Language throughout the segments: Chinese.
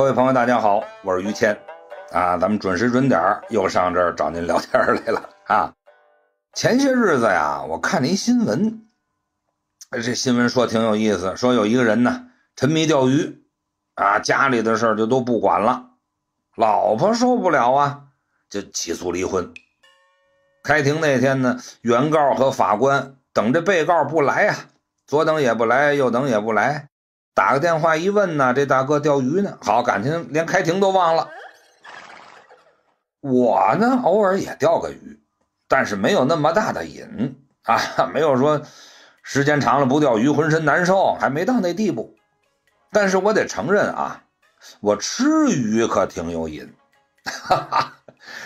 各位朋友大家好，我是于谦啊，咱们准时准点又上这儿找您聊天来了啊。前些日子呀，我看了一新闻，这新闻说挺有意思，说有一个人呢沉迷钓鱼啊，家里的事儿就都不管了，老婆受不了啊，就起诉离婚。开庭那天呢，原告和法官等着被告不来啊，左等也不来，右等也不来，打个电话一问呢，这大哥钓鱼呢，好，感情连开庭都忘了。我呢偶尔也钓个鱼，但是没有那么大的瘾啊，没有说时间长了不钓鱼浑身难受，还没到那地步。但是我得承认啊，我吃鱼可挺有瘾，哈哈，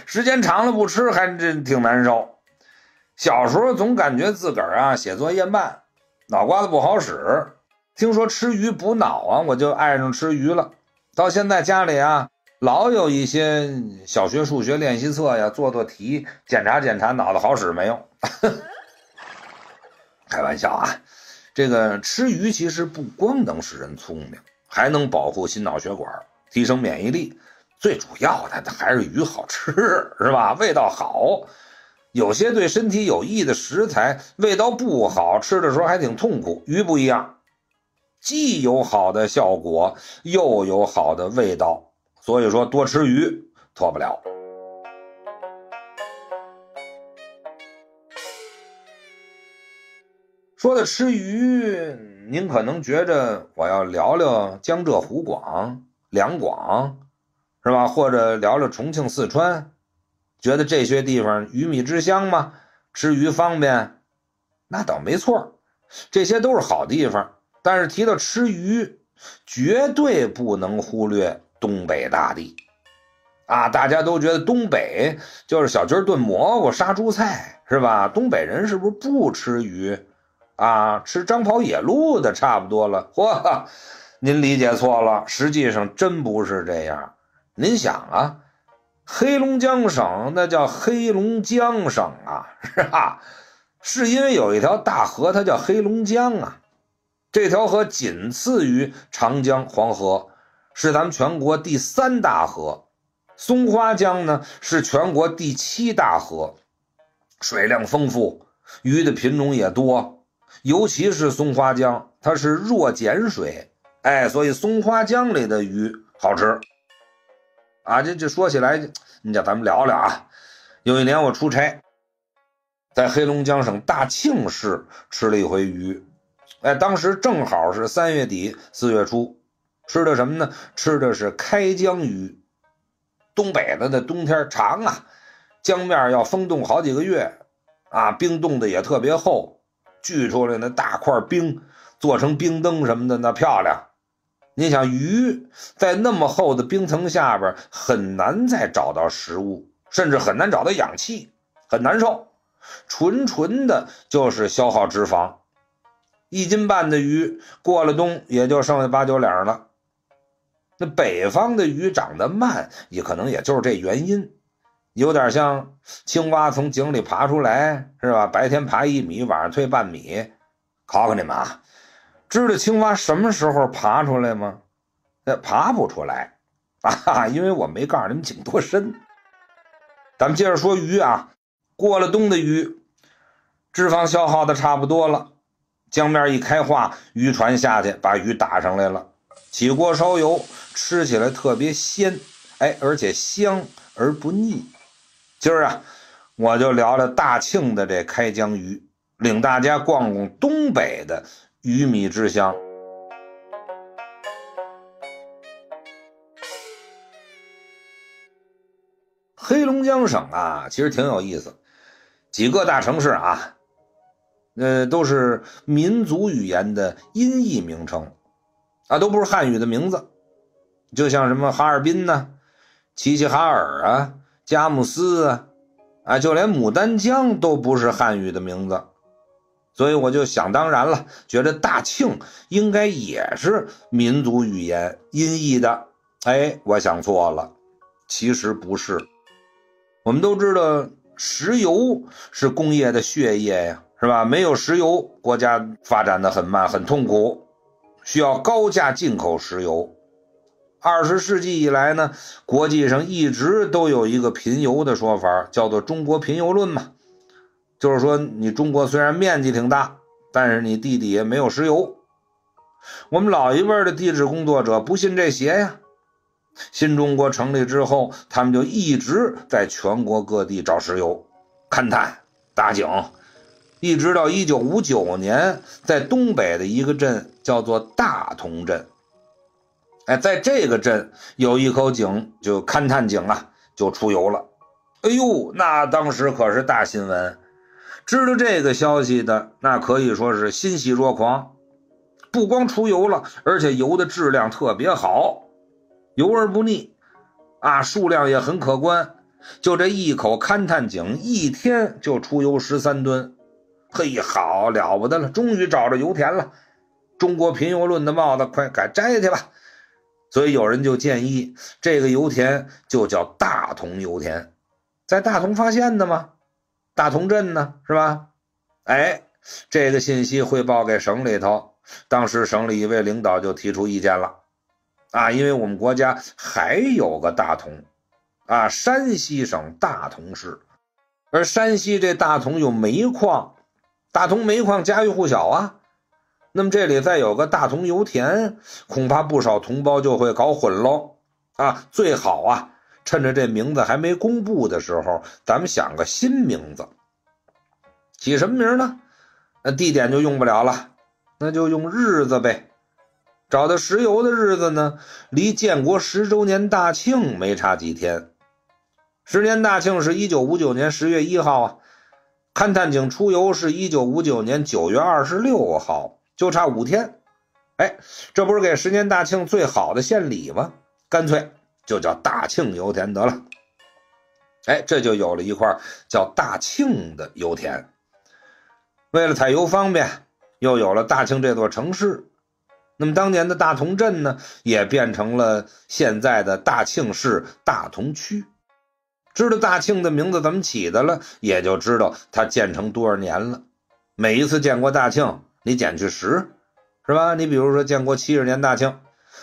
时间长了不吃还真挺难受。小时候总感觉自个儿啊写作业慢，脑瓜子不好使，听说吃鱼补脑啊，我就爱上吃鱼了。到现在家里啊老有一些小学数学练习册呀，做题，检查检查脑子好使没有开玩笑啊，这个吃鱼其实不光能使人聪明，还能保护心脑血管，提升免疫力，最主要的还是鱼好吃，是吧？味道好。有些对身体有益的食材味道不好，吃的时候还挺痛苦，鱼不一样，既有好的效果又有好的味道，所以说多吃鱼脱不了。说的吃鱼，您可能觉着我要聊聊江浙湖广、两广，是吧？或者聊聊重庆、四川，觉得这些地方鱼米之乡嘛，吃鱼方便，那倒没错，这些都是好地方。但是提到吃鱼，绝对不能忽略东北大地啊！大家都觉得东北就是小鸡炖蘑菇、杀猪菜，是吧？东北人是不是不吃鱼啊？吃张跑野鹿的差不多了。嚯，您理解错了，实际上真不是这样。您想啊，黑龙江省那叫黑龙江省啊，是吧？是因为有一条大河，它叫黑龙江啊。这条河仅次于长江、黄河，是咱们全国第3大河。松花江呢，是全国第7大河，水量丰富，鱼的品种也多，尤其是松花江，它是弱碱水，哎，所以松花江里的鱼好吃啊。这说起来，你叫咱们聊聊啊。有一年我出差，在黑龙江省大庆市吃了一回鱼。哎，当时正好是3月底4月初，吃的什么呢？吃的是开江鱼。东北的那冬天长啊，江面要封冻好几个月啊，冰冻的也特别厚，锯出来那大块冰做成冰灯什么的，那漂亮。你想鱼在那么厚的冰层下边很难再找到食物，甚至很难找到氧气，很难受，纯的就是消耗脂肪。1斤半的鱼过了冬也就剩下8、9两了。那北方的鱼长得慢，也可能也就是这原因，有点像青蛙从井里爬出来，是吧？白天爬1米，晚上退半米。考考你们啊，知道青蛙什么时候爬出来吗？爬不出来啊，因为我没告诉你们井多深。咱们接着说鱼啊，过了冬的鱼，脂肪消耗的差不多了。江面一开化，渔船下去把鱼打上来了，起锅烧油，吃起来特别鲜，哎，而且香而不腻。今儿啊，我就聊聊大庆的这开江鱼，领大家逛逛东北的鱼米之乡。黑龙江省啊，其实挺有意思，几个大城市啊，都是民族语言的音译名称啊，都不是汉语的名字。就像什么哈尔滨呢、齐齐哈尔啊、佳木斯啊，啊，就连牡丹江都不是汉语的名字。所以我就想当然了，觉得大庆应该也是民族语言音译的。哎，我想错了，其实不是。我们都知道石油是工业的血液呀，是吧？没有石油，国家发展的很慢，很痛苦，需要高价进口石油20世纪以来呢，国际上一直都有一个贫油的说法，叫做中国贫油论嘛，就是说你中国虽然面积挺大，但是你地底也没有石油。我们老一辈的地质工作者不信这邪呀。新中国成立之后，他们就一直在全国各地找石油、勘探、打井，一直到1959年，在东北的一个镇叫做大同镇。哎，在这个镇有一口井，就勘探井啊，就出油了。哎呦，那当时可是大新闻，知道这个消息的那可以说是欣喜若狂。不光出油了，而且油的质量特别好，油而不腻啊，数量也很可观。就这一口勘探井，一天就出油13吨。嘿，好了不得了，终于找着油田了。中国贫油论的帽子快改摘去吧。所以有人就建议这个油田就叫大同油田，在大同发现的嘛，大同镇呢，是吧？哎，这个信息汇报给省里头，当时省里一位领导就提出意见了啊，因为我们国家还有个大同啊，山西省大同市，而山西这大同有煤矿，大同煤矿家喻户晓啊。那么这里再有个大同油田，恐怕不少同胞就会搞混喽啊！最好啊，趁着这名字还没公布的时候，咱们想个新名字，起什么名呢？那地点就用不了了，那就用日子呗。找到石油的日子呢，离建国10周年大庆没差几天。10年大庆是1959年10月1号啊，勘探井出油是1959年9月26号。就差5天，哎，这不是给10年大庆最好的献礼吗？干脆就叫大庆油田得了。哎，这就有了一块叫大庆的油田。为了采油方便，又有了大庆这座城市。那么当年的大同镇呢，也变成了现在的大庆市大同区。知道大庆的名字怎么起的了，也就知道它建成多少年了。每一次见过大庆，你减去10，是吧？你比如说建国70年大庆，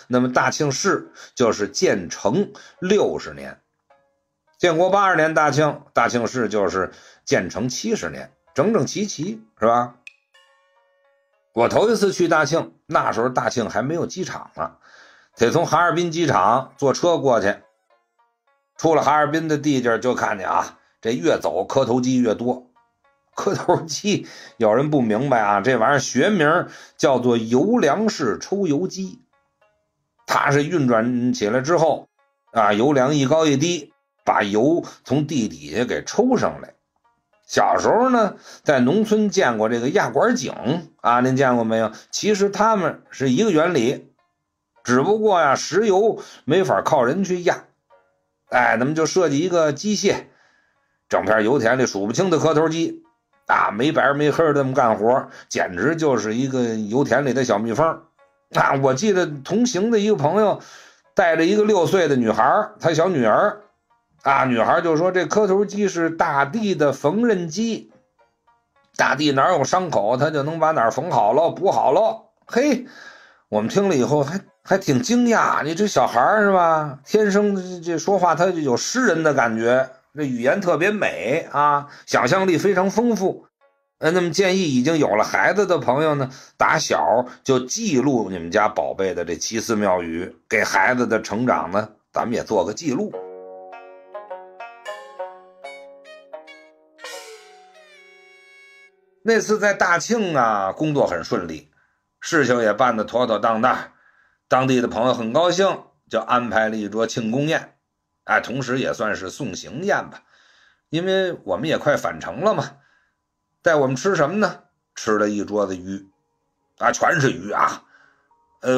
那么大庆市就是建成60年；建国80年大庆，大庆市就是建成70年，整整齐齐，是吧？我头一次去大庆，那时候大庆还没有机场呢，得从哈尔滨机场坐车过去。出了哈尔滨的地界，就看见啊，这越走磕头机越多。磕头机有人不明白啊，这玩意儿学名叫做油梁式抽油机，它是运转起来之后啊，油梁一高一低，把油从地底下给抽上来。小时候呢，在农村见过这个压管井啊，您见过没有？其实它们是一个原理，只不过呀，石油没法靠人去压，哎，咱们就设计一个机械，整片油田里数不清的磕头机。啊，没白没黑这么干活，简直就是一个油田里的小蜜蜂啊！我记得同行的一个朋友带着一个6岁的女孩，她小女儿啊，女孩就说这磕头机是大地的缝纫机，大地哪有伤口，她就能把哪儿缝好喽，补好喽。嘿，我们听了以后还挺惊讶，你这小孩是吧？天生这说话他就有诗人的感觉。这语言特别美啊，想象力非常丰富。那么建议已经有了孩子的朋友呢，打小就记录你们家宝贝的这奇思妙语，给孩子的成长呢，咱们也做个记录。那次在大庆啊，工作很顺利，事情也办得妥妥当当，当地的朋友很高兴，就安排了一桌庆功宴。哎，同时也算是送行宴吧，因为我们也快返程了嘛。带我们吃什么呢？吃了一桌子鱼啊，全是鱼啊。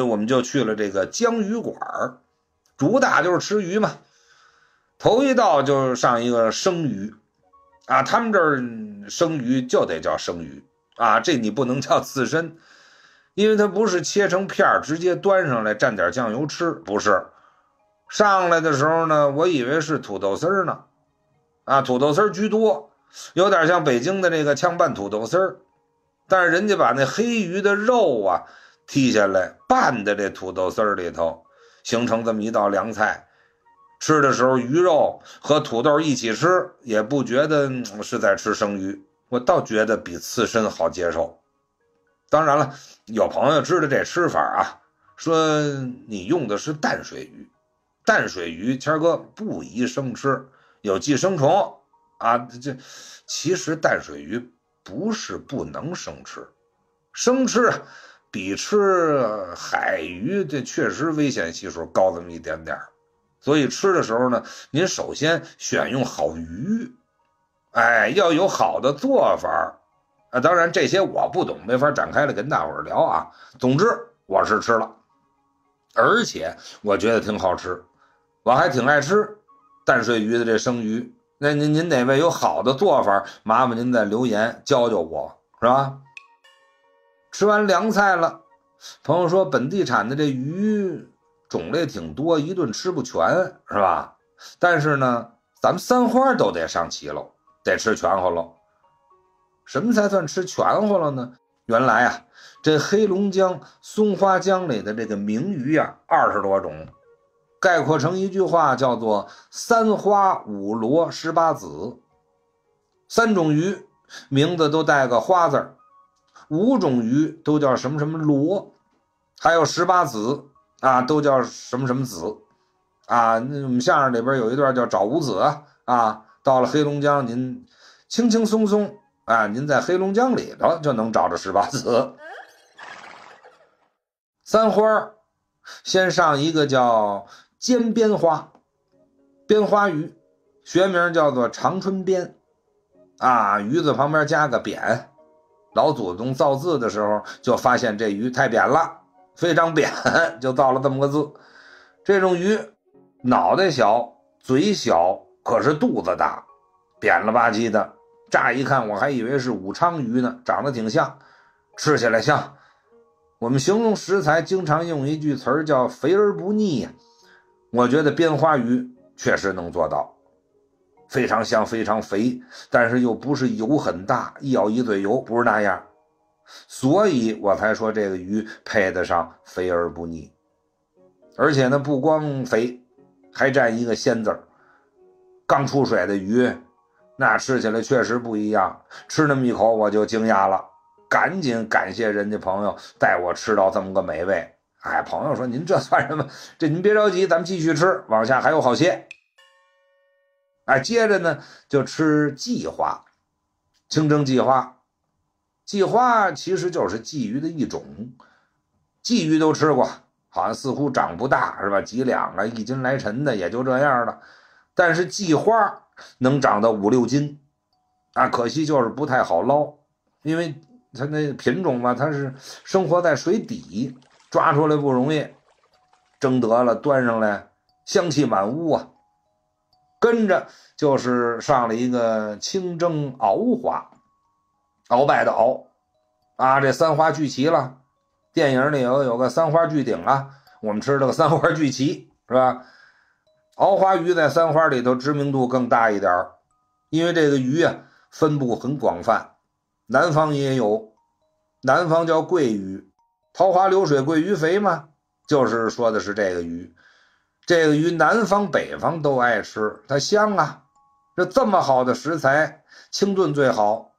我们就去了这个江鱼馆，主打就是吃鱼嘛。头一道就上一个生鱼啊，他们这儿生鱼就得叫生鱼啊，这你不能叫刺身，因为它不是切成片直接端上来蘸点酱油吃，不是。上来的时候呢，我以为是土豆丝儿呢，啊，土豆丝儿居多，有点像北京的那个炝拌土豆丝儿，但是人家把那黑鱼的肉啊剔下来拌在这土豆丝儿里头，形成这么一道凉菜。吃的时候鱼肉和土豆一起吃，也不觉得是在吃生鱼，我倒觉得比刺身好接受。当然了，有朋友知道这吃法啊，说你用的是淡水鱼，淡水鱼谦哥不宜生吃，有寄生虫啊。这其实淡水鱼不是不能生吃，生吃比吃海鱼这确实危险系数高这么一点点，所以吃的时候呢，您首先选用好鱼，哎，要有好的做法啊。当然这些我不懂，没法展开了跟大伙儿聊啊。总之我是吃了，而且我觉得挺好吃，我还挺爱吃淡水鱼的这生鱼。那您哪位有好的做法，麻烦您在留言教教我，是吧？吃完凉菜了，朋友说本地产的这鱼种类挺多，一顿吃不全，是吧？但是呢，咱们三花都得上齐喽，得吃全乎喽。什么才算吃全乎了呢？原来啊，这黑龙江松花江里的这个名鱼啊，20多种，概括成一句话叫做3花5螺18子。3种鱼名字都带个花字，5种鱼都叫什么什么螺，还有18子啊都叫什么什么子啊。那我们相声里边有一段叫找五子啊，到了黑龙江您轻轻松松啊，您在黑龙江里头就能找着18子。三花先上一个叫尖边花，边花鱼学名叫做长春边啊，鱼字旁边加个扁，老祖宗造字的时候就发现这鱼太扁了，非常扁，就造了这么个字。这种鱼脑袋小嘴小，可是肚子大，扁了吧唧的，乍一看我还以为是武昌鱼呢，长得挺像，吃起来像。我们形容食材经常用一句词儿叫肥而不腻，我觉得边花鱼确实能做到，非常香非常肥，但是又不是油很大，一咬一嘴油，不是那样，所以我才说这个鱼配得上肥而不腻。而且呢，不光肥，还占一个鲜字儿。刚出水的鱼那吃起来确实不一样，吃那么一口我就惊讶了，赶紧感谢人家朋友带我吃到这么个美味。哎，朋友说您这算什么，这您别着急，咱们继续吃，往下还有好些。哎，接着呢就吃鲫花，清蒸鲫花。鲫花其实就是鲫鱼的一种，鲫鱼都吃过，好像似乎长不大，是吧？几两啊，1斤来沉的也就这样了。但是鲫花能长到5-6斤啊，可惜就是不太好捞，因为它那品种嘛，它是生活在水底，抓出来不容易，蒸得了端上来香气满屋啊。跟着就是上了一个清蒸鳌花，鳌拜的鳌啊，这三花聚齐了。电影里有个三花聚顶啊，我们吃了个三花聚齐，是吧？鳌花鱼在三花里头知名度更大一点，因为这个鱼啊分布很广泛，南方也有，南方叫桂鱼，桃花流水桂鱼肥嘛，就是说的是这个鱼。这个鱼南方北方都爱吃，它香啊。这么好的食材清炖最好，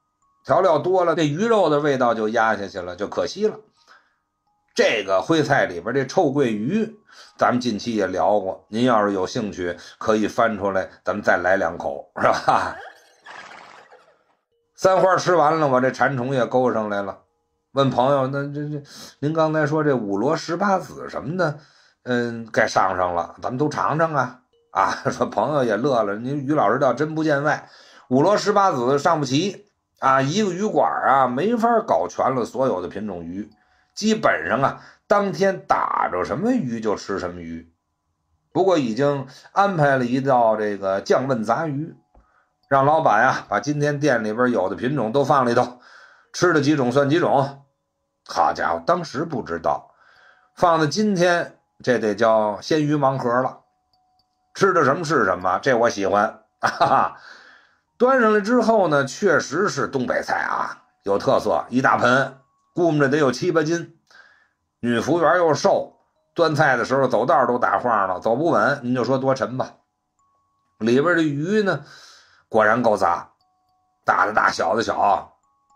调料多了，这鱼肉的味道就压下去了，就可惜了。这个徽菜里边这臭鳜鱼咱们近期也聊过，您要是有兴趣可以翻出来咱们再来2口，是吧？三花吃完了，我这馋虫也勾上来了，问朋友那这您刚才说这5螺18子什么的，该上上了，咱们都尝尝啊。啊，说朋友也乐了，您于老师倒真不见外，5螺18子上不齐啊，一个鱼馆啊没法搞全了所有的品种鱼，基本上啊当天打着什么鱼就吃什么鱼。不过已经安排了一道这个酱焖杂鱼，让老板啊把今天店里边有的品种都放里头，吃的几种算几种。好家伙，当时不知道放到今天这得叫鲜鱼盲盒了，吃的什么是什么，这我喜欢哈哈。端上来之后呢，确实是东北菜啊，有特色，一大盆估摸着得有7-8斤。女服务员又瘦，端菜的时候走道都打晃了，走不稳，您就说多沉吧。里边的鱼呢，果然够杂，大的大，小的小，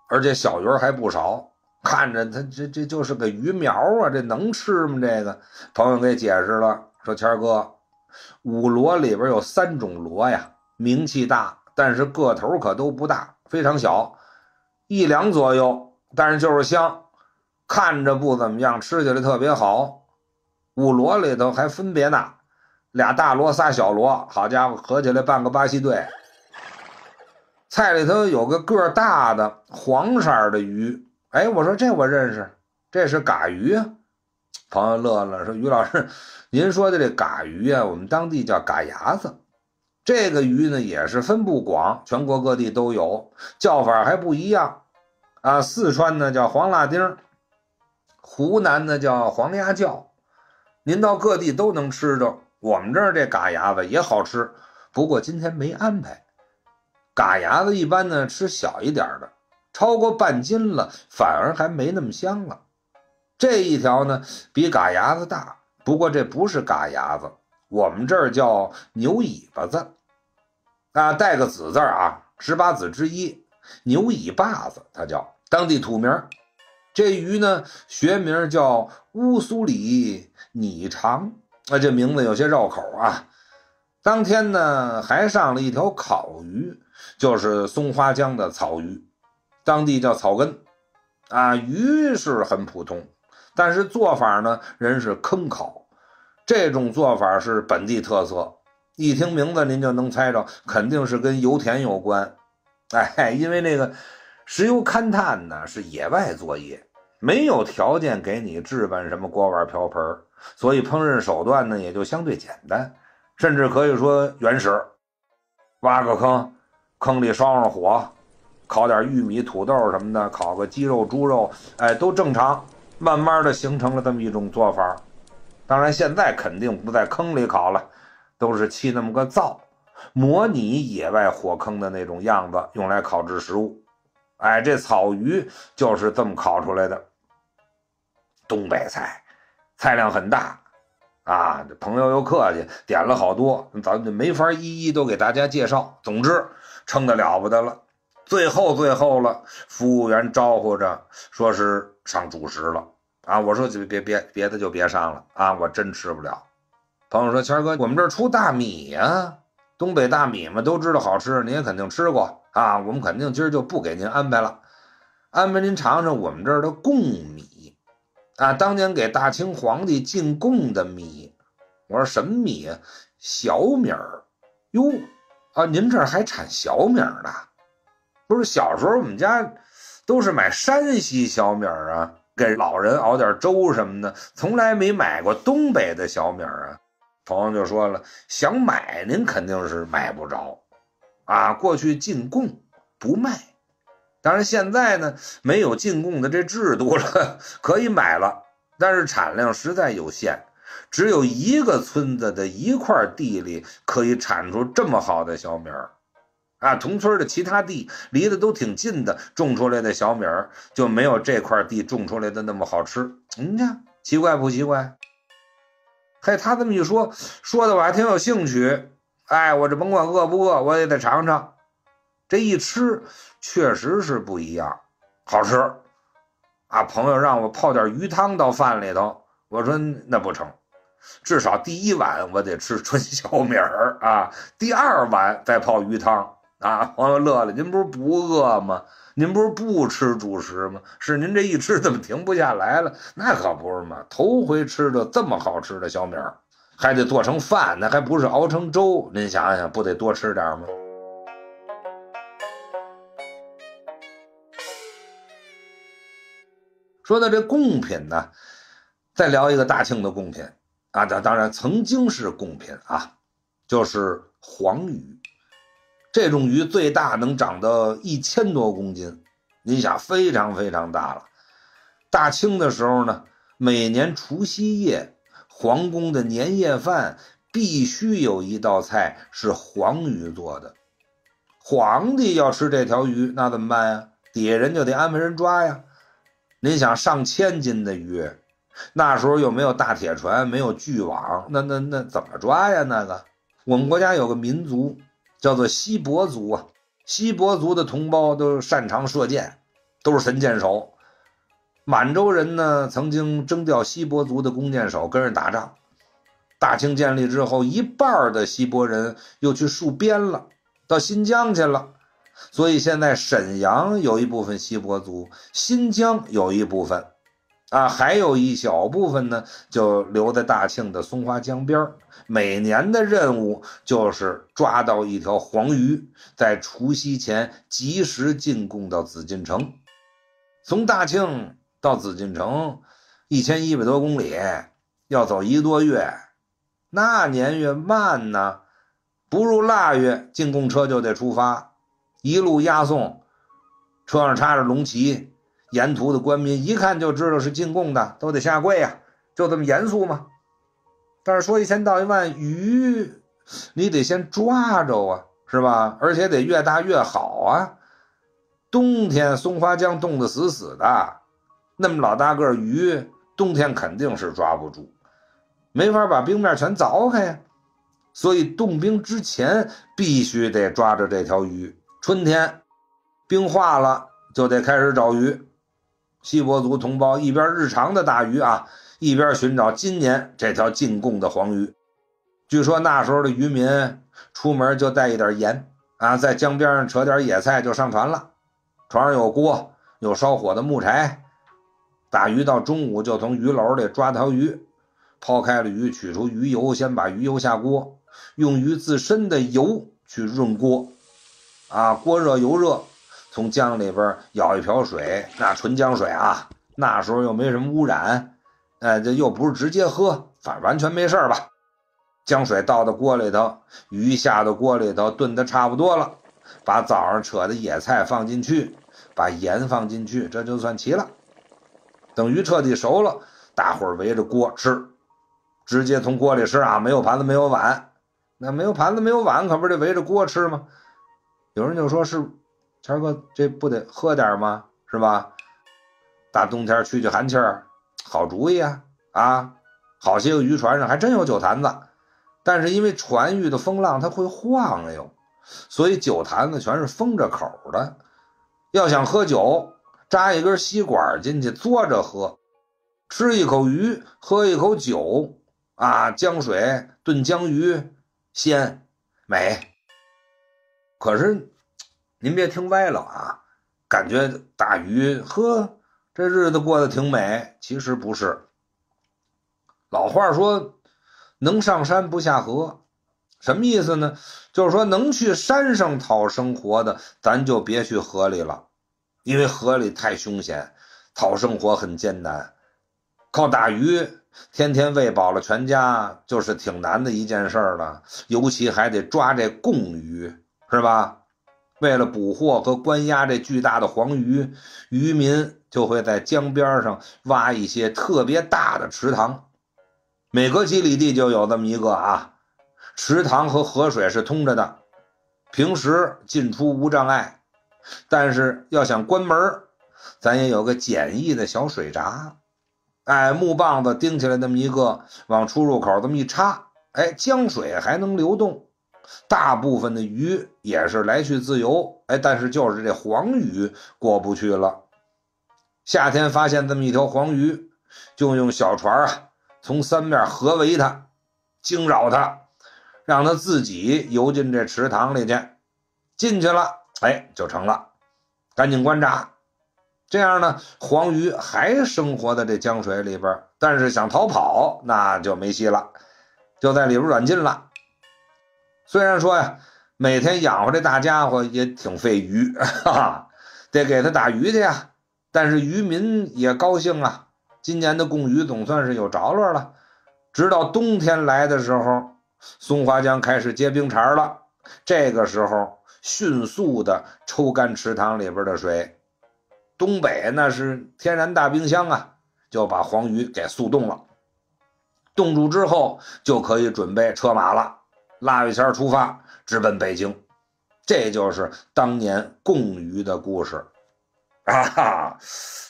而且小鱼还不少。看着它这就是个鱼苗啊，这能吃吗？这个朋友给解释了，说谦哥，五螺里边有三种螺呀，名气大，但是个头可都不大，非常小，1两左右，但是就是香，看着不怎么样，吃起来特别好。五螺里头还分别呢，俩大螺仨小螺，好家伙，合起来半个巴西队。菜里头有个个大的黄色的鱼，哎，我说这我认识，这是嘎鱼啊。朋友乐了，说于老师，您说的这嘎鱼啊，我们当地叫嘎牙子。这个鱼呢也是分布广，全国各地都有，叫法还不一样啊。四川呢叫黄辣丁，湖南呢叫黄鸭叫。您到各地都能吃着，我们这儿这嘎牙子也好吃，不过今天没安排。嘎牙子一般呢吃小一点的，超过半斤了反而还没那么香了。这一条呢比嘎牙子大，不过这不是嘎牙子，我们这儿叫牛尾巴子，啊，带个子字啊，18子之一，牛尾巴子，它叫当地土名。这鱼呢学名叫乌苏里拟长，这名字有些绕口啊。当天呢还上了一条烤鱼，就是松花江的草鱼，当地叫草根啊。鱼是很普通，但是做法呢人是坑烤，这种做法是本地特色，一听名字您就能猜着肯定是跟油田有关。哎，因为那个石油勘探呢是野外作业，没有条件给你置办什么锅碗瓢盆，所以烹饪手段呢也就相对简单，甚至可以说原始。挖个坑，坑里烧上火，烤点玉米土豆什么的，烤个鸡肉猪肉，哎，都正常。慢慢的形成了这么一种做法。当然现在肯定不在坑里烤了，都是砌那么个灶，模拟野外火坑的那种样子，用来烤制食物。哎，这草鱼就是这么烤出来的。东北菜，菜量很大啊，朋友又客气，点了好多，咱们没法一一都给大家介绍。总之，撑得了不得了。最后了，服务员招呼着说是上主食了啊。我说别的就别上了啊，我真吃不了。朋友说，谦哥，我们这出大米啊，东北大米嘛，都知道好吃，您也肯定吃过啊，我们肯定今儿就不给您安排了，安排您尝尝我们这儿的贡米啊，当年给大清皇帝进贡的米。我说什么米啊？小米儿哟啊，您这儿还产小米儿呢？不是小时候我们家都是买山西小米儿啊，给老人熬点粥什么的，从来没买过东北的小米儿啊。朋友就说了，想买您肯定是买不着啊，过去进贡不卖，当然现在呢没有进贡的这制度了，可以买了，但是产量实在有限，只有一个村子的一块地里可以产出这么好的小米儿啊，同村的其他地离得都挺近的，种出来的小米儿就没有这块地种出来的那么好吃。您看奇怪不奇怪？嘿，他这么一说的我还挺有兴趣。哎，我这甭管饿不饿，我也得尝尝。这一吃确实是不一样，好吃啊！朋友让我泡点鱼汤到饭里头，我说那不成，至少第一碗我得吃纯小米儿啊，第二碗再泡鱼汤啊。朋友乐了，您不是不饿吗？您不是不吃主食吗？是您这一吃怎么停不下来了？那可不是嘛，头回吃的这么好吃的小米儿，还得做成饭，那还不是熬成粥，您想想不得多吃点吗？说到这贡品呢，再聊一个大庆的贡品啊，当然曾经是贡品啊，就是黄鱼。这种鱼最大能长到1000多公斤，你想非常非常大了。大清的时候呢，每年除夕夜皇宫的年夜饭必须有一道菜是黄鱼做的。皇帝要吃这条鱼，那怎么办呀？底下人就得安排人抓呀。您想上千斤的鱼，那时候又没有大铁船，没有巨网，那怎么抓呀？那个我们国家有个民族叫做锡伯族啊，锡伯族的同胞都擅长射箭，都是神箭手。满洲人呢曾经征调锡伯族的弓箭手跟人打仗。大清建立之后，一半的锡伯人又去戍边了，到新疆去了。所以现在沈阳有一部分锡伯族，新疆有一部分啊，还有一小部分呢就留在大庆的松花江边。每年的任务就是抓到一条黄鱼，在除夕前及时进贡到紫禁城。从大庆到紫禁城1100多公里，要走1个多月，那年月慢呢，不入腊月进贡车就得出发，一路押送，车上插着龙旗，沿途的官民一看就知道是进贡的，都得下跪啊，就这么严肃嘛。但是说一千道一万，鱼你得先抓着啊，是吧？而且得越大越好啊。冬天松花江冻得死死的，那么老大个鱼冬天肯定是抓不住，没法把冰面全凿开呀。所以冻冰之前必须得抓着这条鱼。春天冰化了就得开始找鱼。锡伯族同胞一边日常的打鱼啊，一边寻找今年这条进贡的黄鱼。据说那时候的渔民出门就带一点盐啊，在江边上扯点野菜就上船了。船上有锅，有烧火的木柴。打鱼到中午就从鱼篓里抓条鱼，抛开了鱼，取出鱼油，先把鱼油下锅，用鱼自身的油去润锅啊，锅热油热，从江里边舀一瓢水，那纯江水啊，那时候又没什么污染，这又不是直接喝，反正完全没事吧。江水倒到锅里头，鱼下到锅里头，炖的差不多了，把早上扯的野菜放进去，把盐放进去，这就算齐了。等鱼彻底熟了，大伙儿围着锅吃，直接从锅里吃啊，没有盘子没有碗。那没有盘子没有碗可不是得围着锅吃吗？有人就说是谦哥，这不得喝点吗？是吧？大冬天去去寒气儿，好主意啊！啊，好些个渔船上还真有酒坛子，但是因为船遇的风浪它会晃悠，所以酒坛子全是封着口的。要想喝酒，扎一根吸管进去，嘬着喝，吃一口鱼，喝一口酒啊！江水炖江鱼，鲜美。可是您别听歪了啊，感觉打鱼呵，这日子过得挺美，其实不是。老话说能上山不下河，什么意思呢？就是说能去山上讨生活的咱就别去河里了，因为河里太凶险，讨生活很艰难。靠打鱼天天喂饱了全家就是挺难的一件事了，尤其还得抓这贡鱼，是吧？为了捕获和关押这巨大的黄鱼，渔民就会在江边上挖一些特别大的池塘，每隔几里地就有这么一个啊。池塘和河水是通着的，平时进出无障碍，但是要想关门，咱也有个简易的小水闸，哎，木棒子钉起来那么一个，往出入口这么一插，哎，江水还能流动。大部分的鱼也是来去自由，哎，但是就是这黄鱼过不去了。夏天发现这么一条黄鱼，就用小船啊，从3面合围它，惊扰它，让它自己游进这池塘里去。进去了，哎，就成了。赶紧观察，这样呢，黄鱼还生活在这江水里边，但是想逃跑那就没戏了，就在里边软禁了。虽然说呀，每天养活这大家伙也挺费鱼，哈哈，得给他打鱼去呀。但是渔民也高兴啊，今年的贡鱼总算是有着落了。直到冬天来的时候，松花江开始结冰碴了。这个时候迅速的抽干池塘里边的水，东北那是天然大冰箱啊，就把黄鱼给速冻了。冻住之后就可以准备车马了。腊月前出发，直奔北京。这就是当年贡鱼的故事。啊，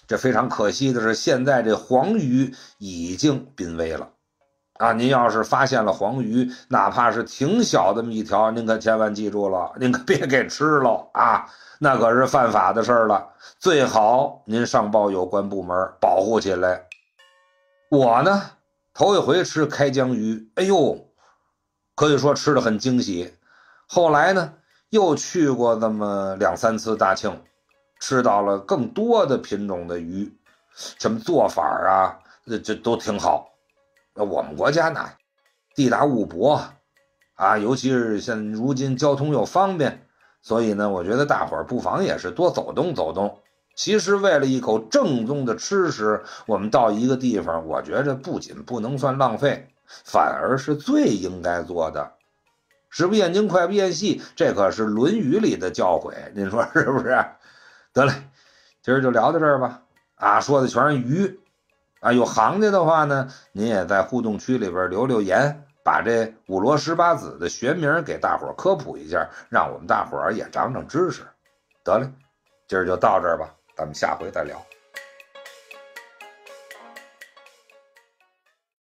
这非常可惜的是，现在这黄鱼已经濒危了。啊，您要是发现了黄鱼，哪怕是挺小这么一条，您可千万记住了，您可别给吃了啊，那可是犯法的事儿了。最好您上报有关部门保护起来。我呢，头一回吃开江鱼，哎呦，可以说吃的很惊喜。后来呢，又去过那么2、3次大庆，吃到了更多的品种的鱼，什么做法啊，这都挺好。我们国家呢，地大物博，啊，尤其是现如今交通又方便，所以呢，我觉得大伙儿不妨也是多走动走动。其实为了一口正宗的吃食，我们到一个地方，我觉着不仅不能算浪费，反而是最应该做的。食不厌精，快不厌细，这可是《论语》里的教诲，您说是不是？得嘞，今儿就聊到这儿吧。啊，说的全是鱼。啊，有行家的话呢，您也在互动区里边留留言，把这五罗十八子的学名给大伙科普一下，让我们大伙也长长知识。得嘞，今儿就到这儿吧，咱们下回再聊。